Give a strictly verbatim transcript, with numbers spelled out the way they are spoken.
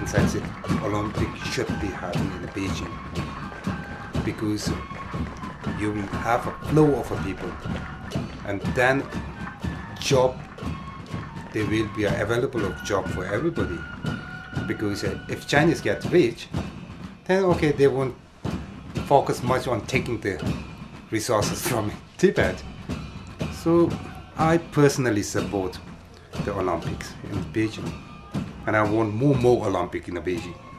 consensus Olympics should be happening in Beijing, because you will have a flow of people, and then job, there will be an available of job for everybody. Because if Chinese get rich, then okay, they won't focus much on taking the resources from Tibet. So I personally support the Olympics in Beijing, and I want more more Olympics in Beijing.